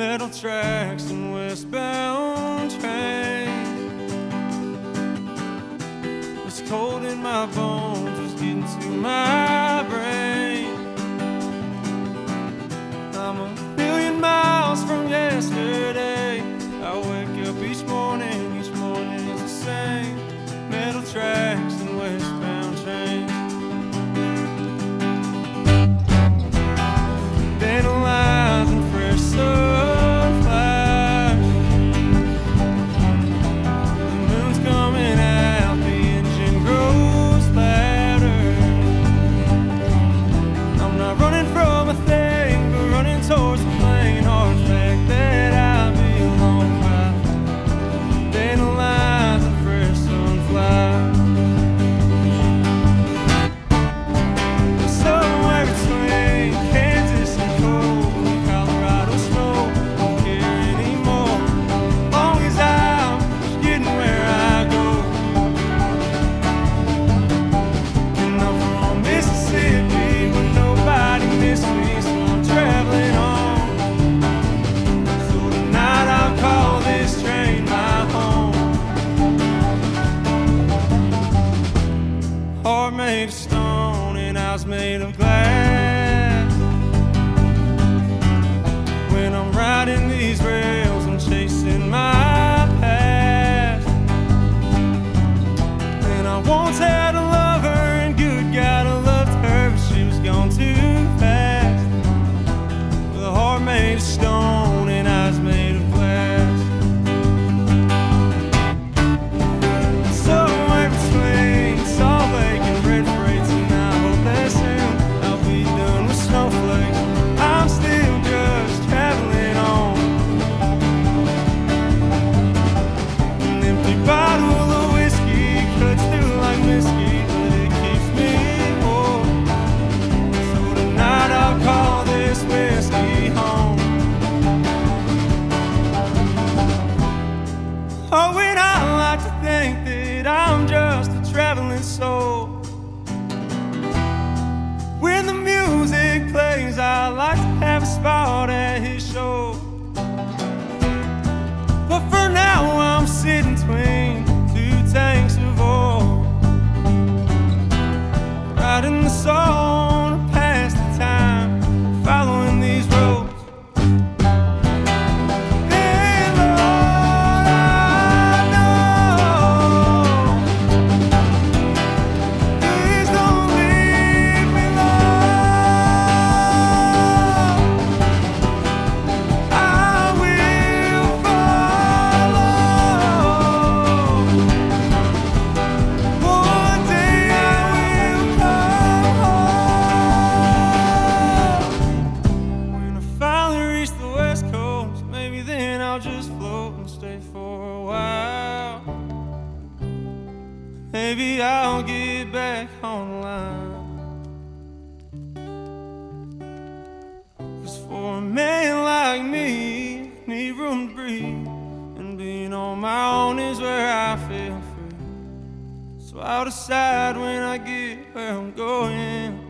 metal tracks and westbound train. It's cold in my bones, it's getting to my brain. I'm a million miles from yesterday. I wake up each morning is the same. Metal tracks and westbound trains. Heart made of stone and I was made of glass. When I'm riding these rails, I'm chasing my past. And I once had a lover, and good God, I loved her, but she was gone too fast. With a heart made of stone and eyes made of glass. Oh, and I like to think that I'm just a traveling soul. When the music plays, I like to have a spot at his show. But for now, I'm sitting between two tanks of oil, riding the song to pass the time, following these roads. I'll just float and stay for a while. Maybe I'll get back online. 'Cause for a man like me, I need room to breathe, and being on my own is where I feel free. So I'll decide when I get where I'm going.